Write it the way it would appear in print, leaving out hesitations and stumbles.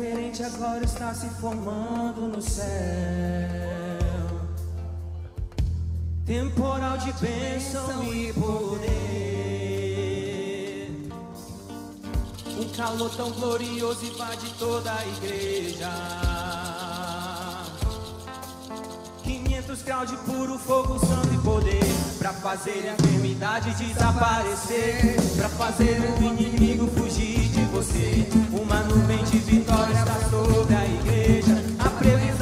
diferente agora está se formando no céu. Temporal de bênção e poder. Um calor tão glorioso invade toda a igreja. 500 graus de puro fogo, santo e poder. Pra fazer a enfermidade desaparecer, pra fazer o inimigo fugir de você. Uma nuvem de vitória está sobre a igreja. A previsão